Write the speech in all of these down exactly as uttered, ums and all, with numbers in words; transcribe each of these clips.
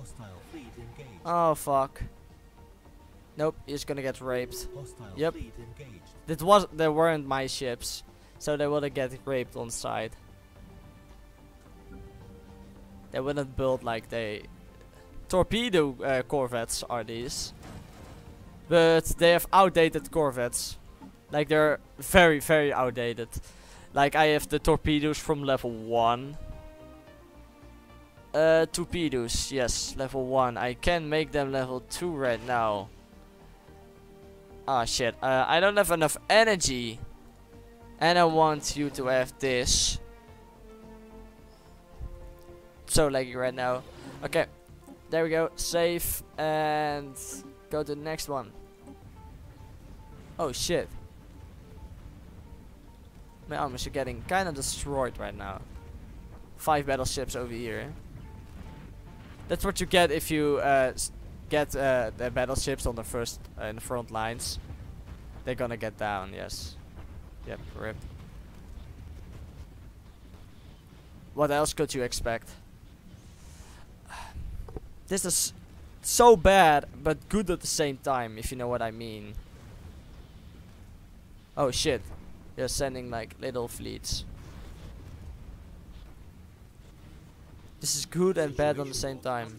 Hostile fleet engaged. Oh fuck. Nope, you're just gonna get raped. Hostile yep. Fleet engaged. That was they weren't my ships, so they wouldn't get raped on side. They wouldn't build like they. Torpedo uh, corvettes are these, but they have outdated corvettes. Like they're very, very outdated. Like I have the torpedoes from level one. Uh, torpedoes, yes, level one. I can make them level two right now. Ah shit, uh, I don't have enough energy. And I want you to have this. So laggy right now. Okay, there we go, save and go to the next one. Oh shit. My armies are getting kind of destroyed right now. Five battleships over here. That's what you get if you uh, get uh, the battleships on the first uh, in the front lines. They're gonna get down. Yes. Yep. Rip. What else could you expect? This is so bad, but good at the same time. If you know what I mean. Oh shit. They're sending like little fleets. This is good and bad on the same time.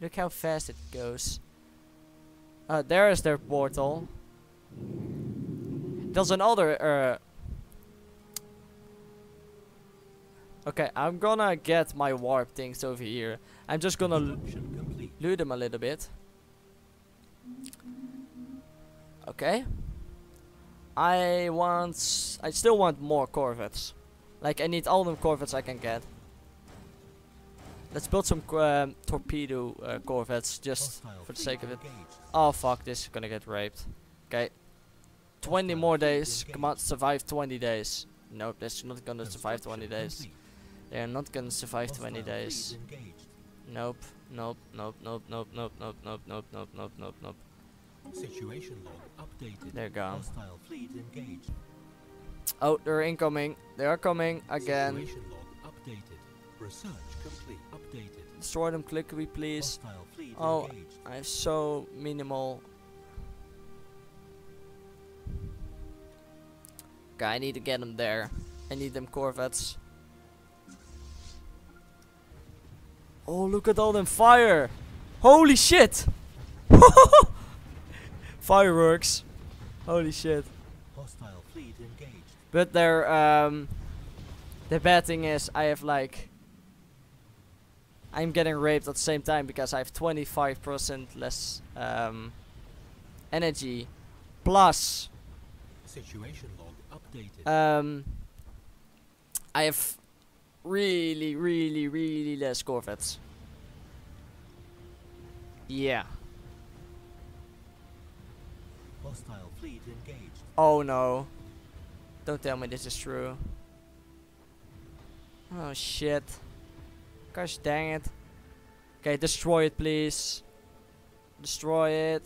Look how fast it goes. Uh, there is their portal. There's another. Uh okay, I'm gonna get my warp things over here. I'm just gonna lure them a little bit. Okay. I want. I still want more corvettes. Like I need all the corvettes I can get. Let's build some um, torpedo uh, corvettes just for the sake of it. Oh fuck, this is gonna get raped. Okay, twenty more days. Come on, survive twenty days. Nope, that's not gonna survive twenty days. They're not gonna survive twenty days. Nope, nope, nope, nope, nope, nope, nope, nope, nope, nope, nope, nope, nope. Situation log updated. They're gone. Oh, they're incoming. They are coming again. Situation log updated. Research complete. Updated. Destroy them quickly, please. Oh, engaged. I have so minimal. Okay, I need to get them there. I need them corvettes. Oh, look at all them fire! Holy shit! Fireworks. Holy shit. Hostile fleet engaged. But their um the bad thing is I have like I'm getting raped at the same time because I have twenty-five percent less um energy plus situation log updated. Um I have really really really less corvettes. Yeah. Hostile fleet engaged. Oh no. Don't tell me this is true. Oh shit. Gosh dang it. Okay, destroy it please. Destroy it.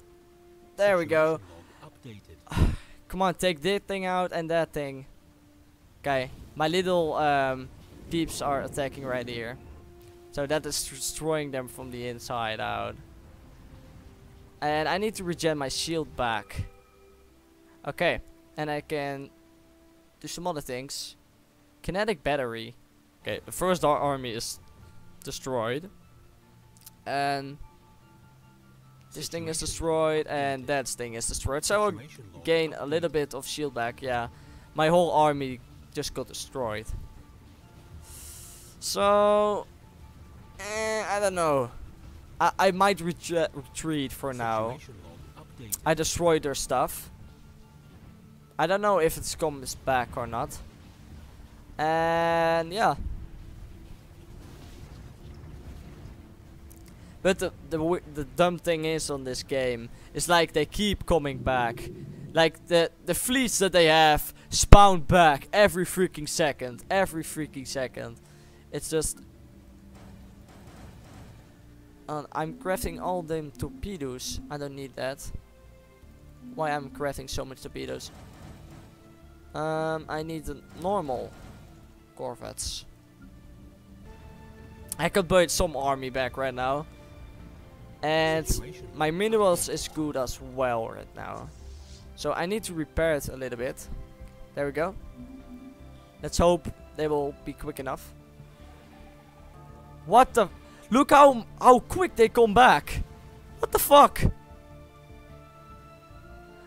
There we go. Come on, take this thing out and that thing. Okay, my little um, peeps are attacking right here. So that is destroying them from the inside out. And I need to regen my shield back. Okay, and I can do some other things. Kinetic battery. Okay, the first army is destroyed. And this thing is destroyed and that thing is destroyed. So I'll gain a little bit of shield back, yeah. My whole army just got destroyed. So, eh, I don't know. I might ret retreat for now. I destroyed their stuff. I don't know if it comes back or not. And yeah. But the, the, w the dumb thing is on this game. It's like they keep coming back. Like the, the fleets that they have spawn back every freaking second. Every freaking second. It's just... I'm crafting all them torpedoes. I don't need that. Why I'm crafting so much torpedoes? Um, I need the normal corvettes. I could build some army back right now. And my minerals is good as well right now. So I need to repair it a little bit. There we go. Let's hope they will be quick enough. What the... Look how, how quick they come back. What the fuck?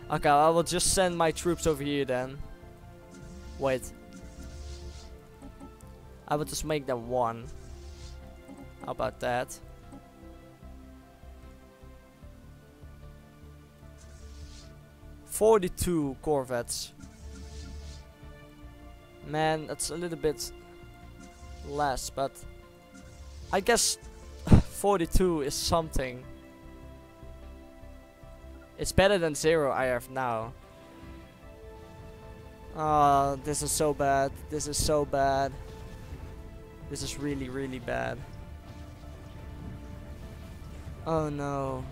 Okay, I will just send my troops over here then. Wait. I will just make them one. How about that? forty-two corvettes. Man, that's a little bit less, but I guess forty-two is something. It's better than zero I have now. Oh, this is so bad. This is so bad. This is really, really bad. Oh no.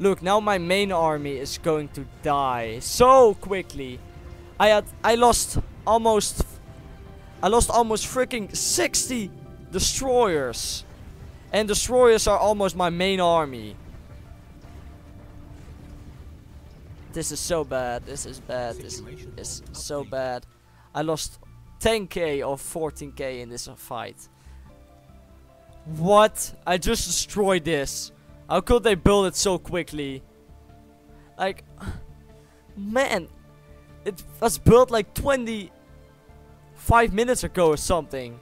Look, now my main army is going to die so quickly. I had I lost almost I lost almost freaking sixty destroyers. And destroyers are almost my main army. This is so bad. This is bad. This is so bad. I lost ten K or fourteen K in this fight. What? I just destroyed this. How could they build it so quickly? Like, man, it was built like twenty-five minutes ago or something.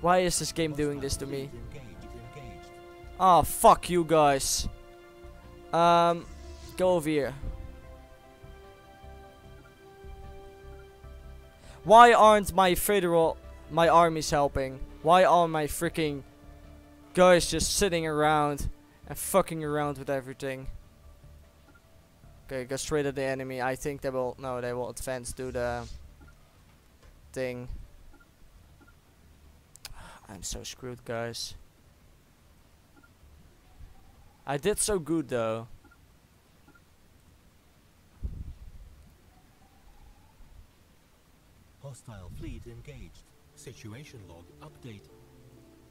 Why is this game doing this to me? Ah, fuck you guys. Um, go over here. Why aren't my federal, my armies helping? Why are my freaking guys just sitting around and fucking around with everything? Okay, go straight at the enemy. I think they will, no, they will advance to the thing. I'm so screwed, guys. I did so good, though. Hostile fleet engaged. Situation log update.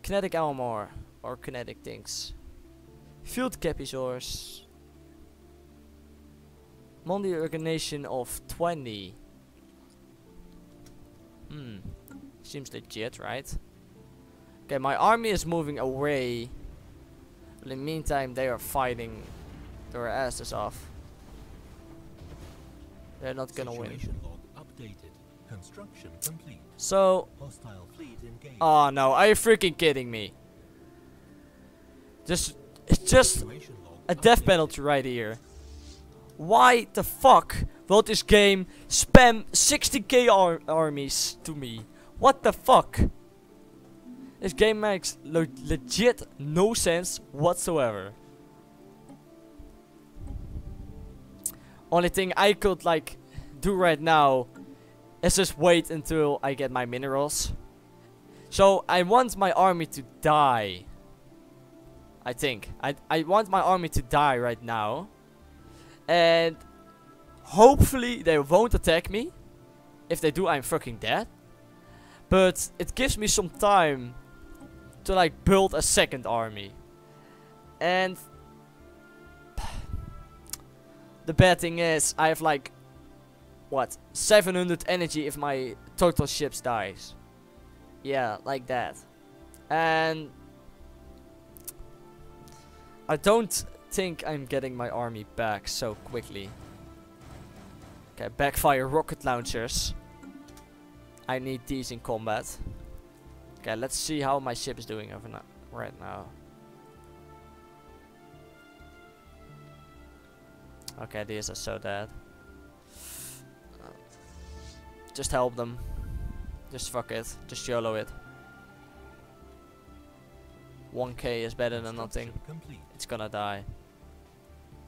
Kinetic armor or kinetic things. Field capizors. Monday organization of twenty. Hmm. Seems legit, right? Okay, my army is moving away. But in the meantime, they are fighting their asses off. They're not gonna win. Log updated. Construction complete. So, hostile fleet engaged. Oh no, are you freaking kidding me? Just, it's just a death penalty right here. Why the fuck will this game spam sixty K ar armies to me? What the fuck? This game makes le legit no sense whatsoever. Only thing I could like do right now is just wait until I get my minerals. So I want my army to die. I think. I, I want my army to die right now. And hopefully they won't attack me. If they do, I'm fucking dead. But it gives me some time to like build a second army. And the bad thing is I have like what seven hundred energy if my total ships dies. Yeah, like that. And I don't think I'm getting my army back so quickly. Okay, backfire rocket launchers. I need these in combat. Okay, let's see how my ship is doing over now, right now. Okay, these are so dead. Uh, just help them. Just fuck it. Just YOLO it. one K is better than nothing. It's gonna die.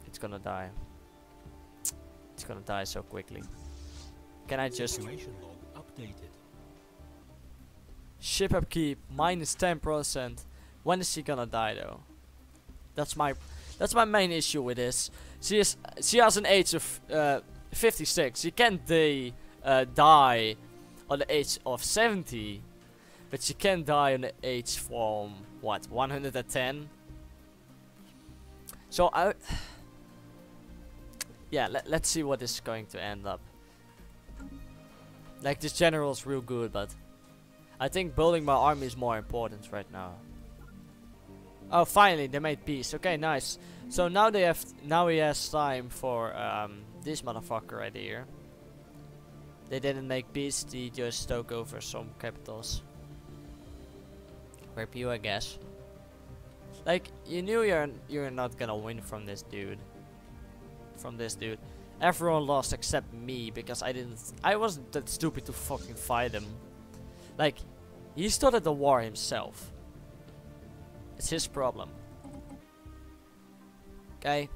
It's gonna die. It's gonna die so quickly. Can I just... Ship upkeep minus ten percent. When is she gonna die though? That's my that's my main issue with this. She is she has an age of uh, fifty-six. She can't die, uh, die on the age of seventy, but she can die on the age from what, one hundred ten. So I, yeah, let, let's see what is going to end up. Like, this general is real good, but I think building my army is more important right now. Oh, finally they made peace. Okay, nice. So now they have, now he has time for um, this motherfucker right here. They didn't make peace, they just took over some capitals. Rip you, I guess. Like, you knew you're you're not gonna win from this dude. From this dude. Everyone lost except me, because I didn't, I wasn't that stupid to fucking fight him. Like, he started the war himself. It's his problem. Okay.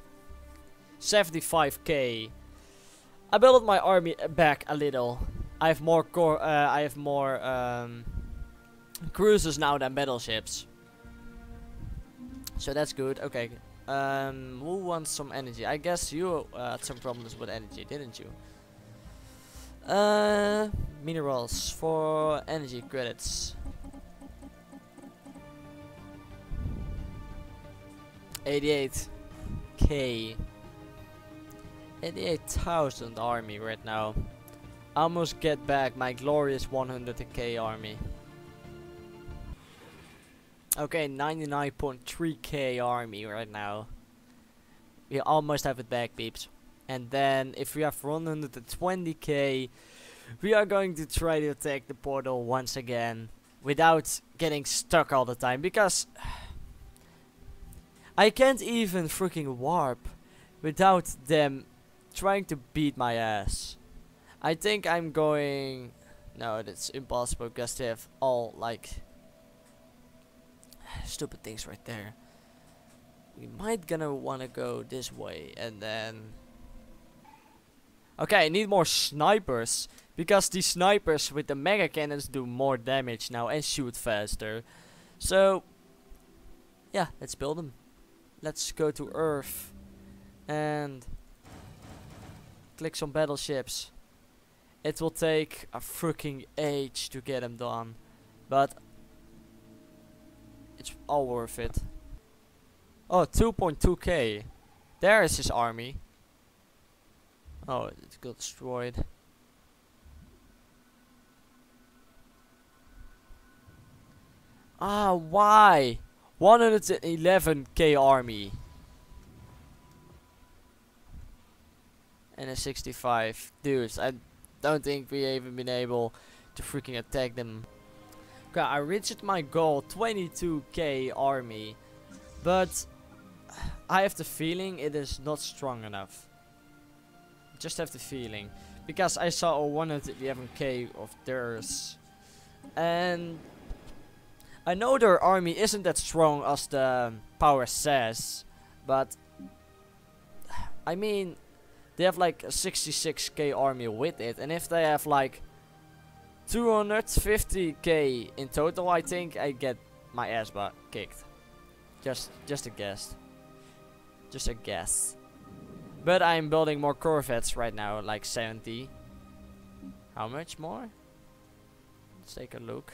seventy-five K. I built my army back a little. I have more core, uh, I have more um, cruisers now than battleships. So that's good. Okay. Um, who wants some energy? I guess you uh, had some problems with energy, didn't you? Uh, minerals for energy credits. eighty-eight K. eighty-eight thousand army right now. I must get back my glorious one hundred K army. Okay, ninety-nine point three K army right now. We almost have it back, peeps. And then if we have one hundred twenty K, we are going to try to attack the portal once again without getting stuck all the time, because I can't even freaking warp without them trying to beat my ass. I think I'm going, no, that's impossible because they have all like stupid things right there. We might gonna wanna go this way, and then okay, I need more snipers, because these snipers with the mega cannons do more damage now and shoot faster. So yeah, let's build them. Let's go to Earth and click some battleships. It will take a freaking age to get them done, but it's all worth it. Oh, two point two K. There is his army. Oh, it got destroyed. Ah, why? one hundred eleven K army. And a sixty-five. Dudes, I don't think we even been able to freaking attack them. Okay, I reached my goal, twenty-two K army, but I have the feeling it is not strong enough. Just have the feeling, because I saw a one hundred eleven K of theirs, and I know their army isn't that strong as the power says, but I mean, they have like a sixty-six K army with it, and if they have like two hundred fifty K in total, I think I get my ass butt kicked. Just, just a guess. Just a guess. But I'm building more corvettes right now, like seventy. How much more? Let's take a look.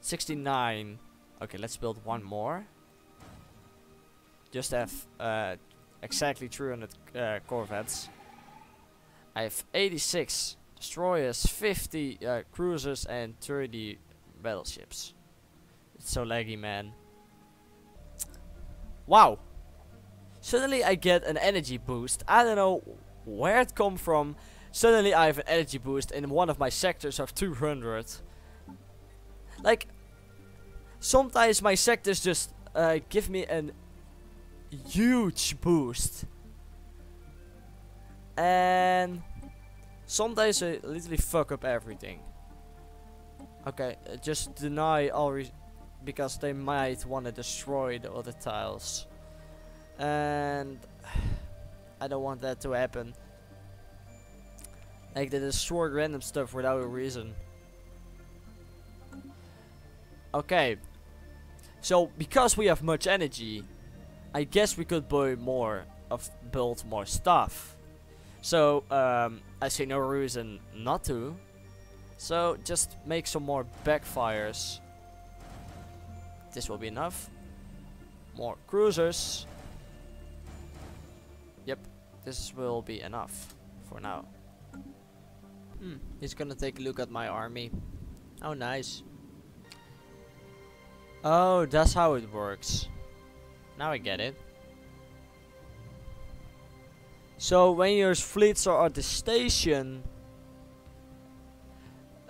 sixty-nine. Okay, let's build one more. Just have uh, exactly three hundred uh, corvettes. I have eighty-six destroyers, fifty uh, cruisers, and thirty battleships. It's so laggy, man. Wow. Suddenly I get an energy boost. I don't know where it come from. Suddenly I have an energy boost in one of my sectors of two hundred. Like, sometimes my sectors just uh, give me an huge boost. And sometimes I literally fuck up everything. Okay, uh, just deny all re- because they might want to destroy the other tiles. And I don't want that to happen. Like, they destroy random stuff without a reason. Okay. So because we have much energy, I guess we could buy more of build more stuff. So um, I see no reason not to. So just make some more backfires. This will be enough. More cruisers. Yep, this will be enough for now. Hmm, he's gonna take a look at my army. Oh, nice. Oh, that's how it works. Now I get it. So when your fleets are at the station,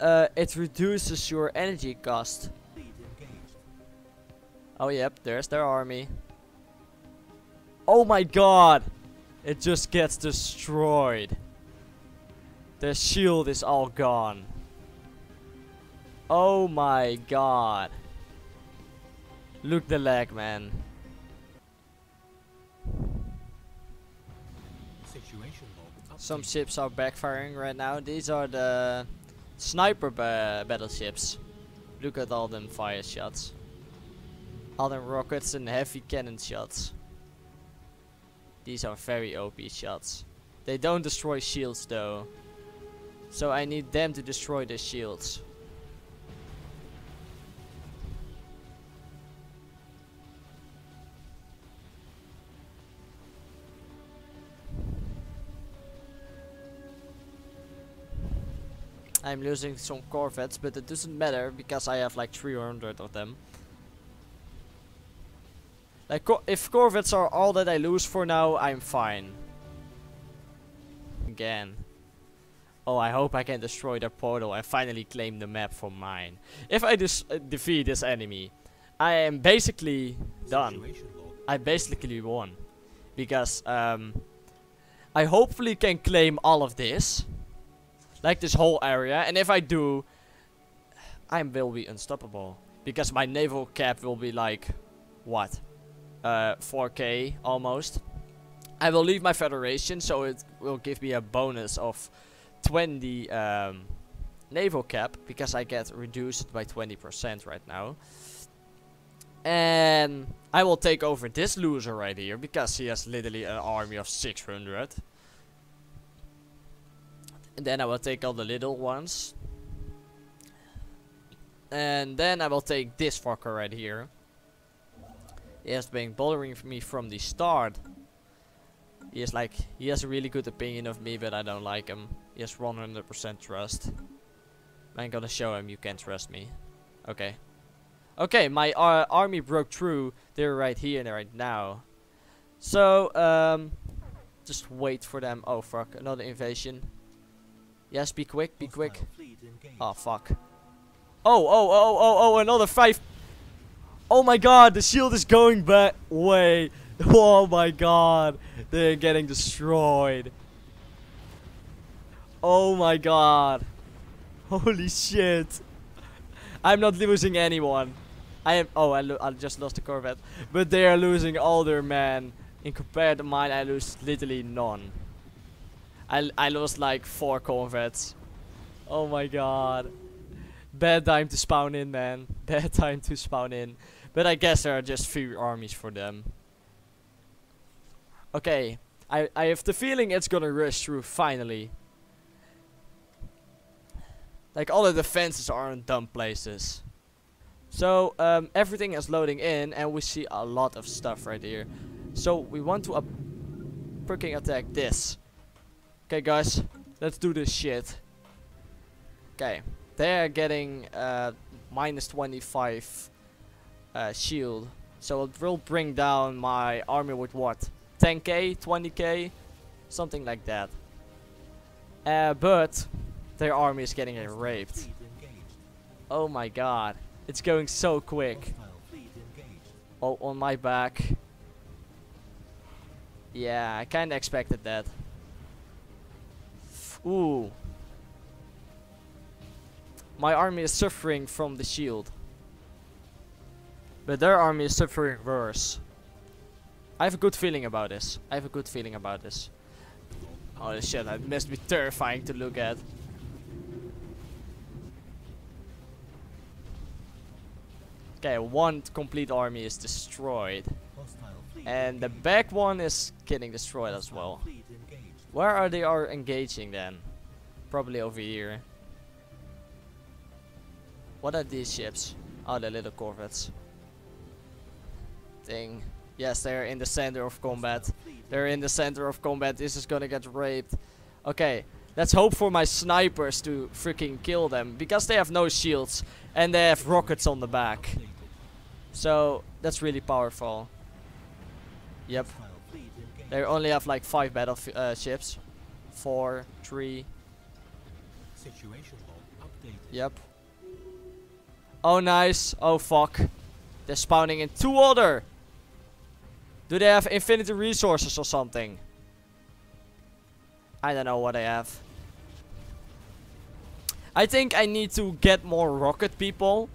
uh, it reduces your energy cost. Oh yep, there's their army. Oh my god! It just gets destroyed. Their shield is all gone. Oh my god. Look the lag, man. Some ships are backfiring right now. These are the sniper ba battleships. Look at all them fire shots. All them rockets and heavy cannon shots. These are very O P shots. They don't destroy shields though. So I need them to destroy their shields. I'm losing some corvettes, but it doesn't matter because I have like three hundred of them. Like co if corvettes are all that I lose for now, I'm fine. Again. Oh, I hope I can destroy their portal and finally claim the map for mine. If I dis uh, defeat this enemy, I am basically done. I basically won. Because um, I hopefully can claim all of this. Like this whole area, and if I do, I will be unstoppable. Because my naval cap will be like, what? Uh, four K almost. I will leave my federation, so it will give me a bonus of twenty um, naval cap. Because I get reduced by twenty percent right now. And I will take over this loser right here, because he has literally an army of six hundred. And then I will take all the little ones. And then I will take this fucker right here. He has been bothering me from the start. He is like, he has a really good opinion of me, but I don't like him. He has one hundred percent trust. I'm gonna show him you can't trust me. Okay. Okay, my uh, army broke through. They're right here and right now. So, um, just wait for them. Oh fuck, another invasion. Yes, be quick, be quick. Oh, fuck. Oh, oh, oh, oh, oh, another five. Oh my god, the shield is going back way. Oh my god, they're getting destroyed. Oh my god. Holy shit. I'm not losing anyone. I am, oh, I, lo I just lost the Corvette. But they are losing all their men. In compared to mine, I lose literally none. I, I lost like four corvettes. Oh my god. Bad time to spawn in, man. Bad time to spawn in. But I guess there are just few armies for them. Okay. I, I have the feeling it's gonna rush through finally. Like all the defenses are in dumb places. So um, everything is loading in and we see a lot of stuff right here. So we want to freaking attack this. Okay guys, let's do this shit. Okay, they're getting uh, minus twenty-five uh, shield. So it will bring down my army with what? ten K? twenty K? Something like that. Uh, but their army is getting uh, raped. Oh my god, it's going so quick. Oh, on my back. Yeah, I kinda expected that. Ooh. My army is suffering from the shield. But their army is suffering worse. I have a good feeling about this. I have a good feeling about this. Oh shit, that must be terrifying to look at. Okay, one complete army is destroyed. And the back one is getting destroyed as well. Where are they are engaging then? Probably over here. What are these ships? Oh, the little corvettes. Thing. Yes, they're in the center of combat. They're in the center of combat. This is gonna get raped. Okay, let's hope for my snipers to freaking kill them. Because they have no shields. And they have rockets on the back. So, that's really powerful. Yep. They only have like five battle uh, ships. Four, three. Yep. Oh, nice. Oh, fuck. They're spawning in two other. Do they have infinity resources or something? I don't know what they have. I think I need to get more rocket people.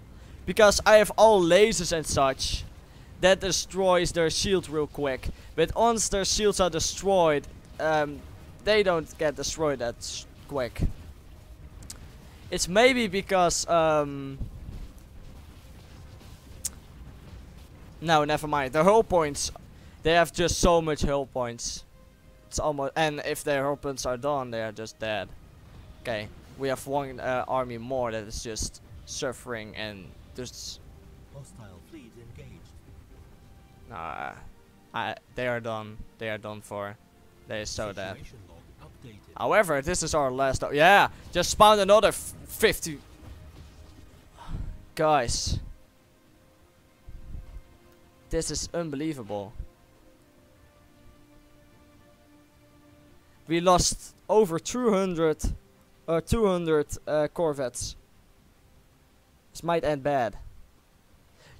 Because I have all lasers and such. That destroys their shield real quick. But once their shields are destroyed, um, they don't get destroyed that quick. It's maybe because... Um, No, never mind. The hull points, they have just so much hull points. It's almost, and if their hull points are done, they are just dead. Okay, we have one uh, army more that is just suffering and just. Hostile fleet engaged. Nah, I, they are done. They are done for. They are so dead. However, this is our last. Yeah, just spawn another f fifty guys. This is unbelievable. We lost over two hundred or uh, two hundred uh, corvettes. This might end bad.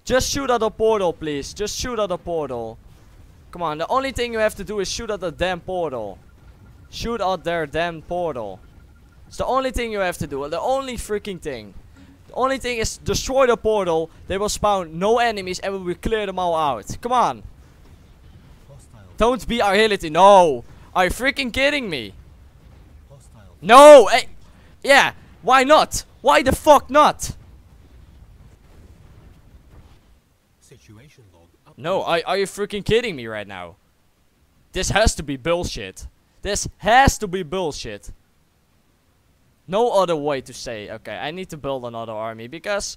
Just shoot at the portal, please. Just shoot at the portal. Come on, the only thing you have to do is shoot at the damn portal. Shoot at their damn portal. It's the only thing you have to do. The only freaking thing. The only thing is destroy the portal, they will spawn no enemies and we will clear them all out. Come on. Hostile. Don't be agility. No. Are you freaking kidding me? Hostile. No. I, yeah. Why not? Why the fuck not? Situation log up. No. I, are you freaking kidding me right now? This has to be bullshit. This has to be bullshit. No other way to say, okay, I need to build another army because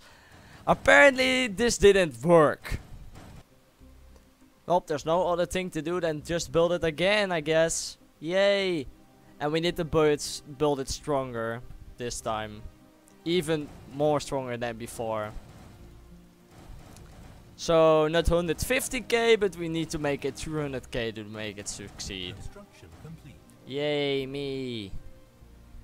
apparently this didn't work. Well, there's no other thing to do than just build it again, I guess. Yay. And we need to build, build it stronger this time. Even more stronger than before. So, not one hundred fifty K, but we need to make it three hundred K to make it succeed. Yay, me.